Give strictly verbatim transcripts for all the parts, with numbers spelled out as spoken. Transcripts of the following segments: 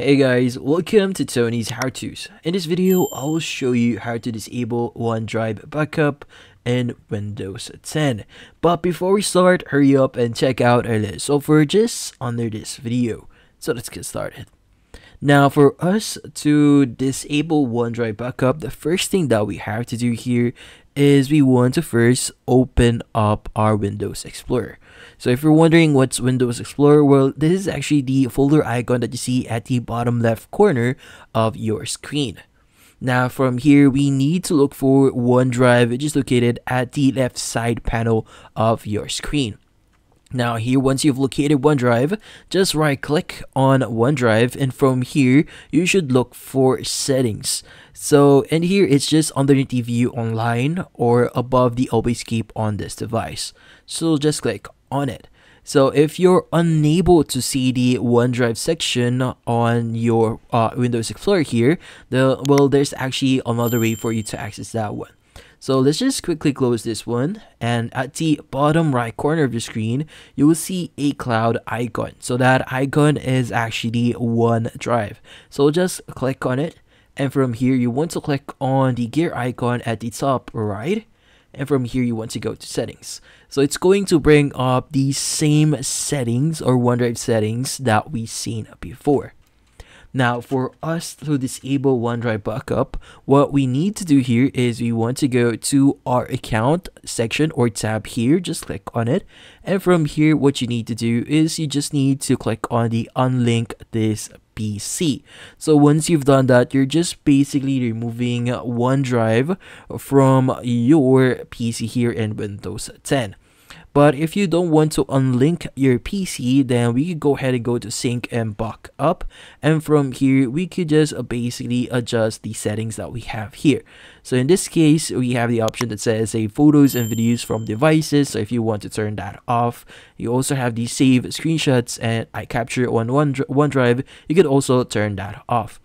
Hey guys, welcome to Tony's HowTos. In this video, I will show you how to disable OneDrive backup in Windows ten. But before we start, hurry up and check out our list of software just under this video. So let's get started. Now for us to disable OneDrive backup, the first thing that we have to do here is we want to first open up our Windows Explorer. So if you're wondering what's Windows Explorer, well, this is actually the folder icon that you see at the bottom left corner of your screen. Now from here, we need to look for OneDrive, which is located at the left side panel of your screen. Now here, once you've located OneDrive, just right click on OneDrive, and from here you should look for settings. So in here, it's just underneath the view online or above the obfuscate on this device, so just click on it. So if you're unable to see the OneDrive section on your uh, Windows Explorer here, the well there's actually another way for you to access that one. So let's just quickly close this one, and at the bottom right corner of your screen, you will see a cloud icon. So that icon is actually OneDrive. So just click on it, and from here you want to click on the gear icon at the top right, and from here you want to go to settings. So it's going to bring up the same settings or OneDrive settings that we've seen before. Now for us to disable OneDrive backup, what we need to do here is we want to go to our account section or tab here, just click on it, and from here what you need to do is you just need to click on the unlink this P C. So once you've done that, you're just basically removing OneDrive from your P C here in Windows ten. But if you don't want to unlink your P C, then we could go ahead and go to sync and back up, and from here we could just basically adjust the settings that we have here. So in this case, we have the option that says save photos and videos from devices, so if you want to turn that off. You also have the save screenshots and I capture on OneDrive, you could also turn that off.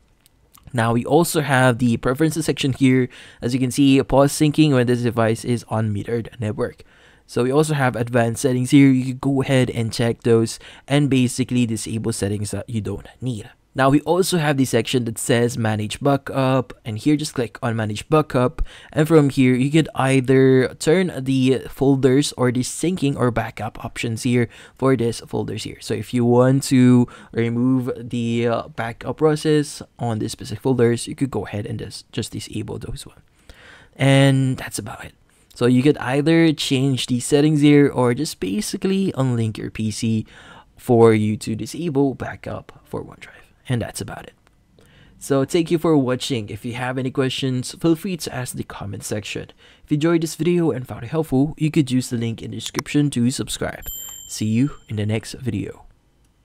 Now we also have the preferences section here. As you can see, pause syncing when this device is on metered network. So we also have advanced settings here. You can go ahead and check those and basically disable settings that you don't need. Now we also have the section that says manage backup, and here just click on manage backup, and from here you could either turn the folders or the syncing or backup options here for this folders here. So if you want to remove the uh, backup process on the specific folders, you could go ahead and just, just disable those one. And that's about it. So you could either change the settings here or just basically unlink your P C for you to disable backup for OneDrive. And that's about it. So thank you for watching. If you have any questions, feel free to ask in the comment section. If you enjoyed this video and found it helpful, you could use the link in the description to subscribe. See you in the next video.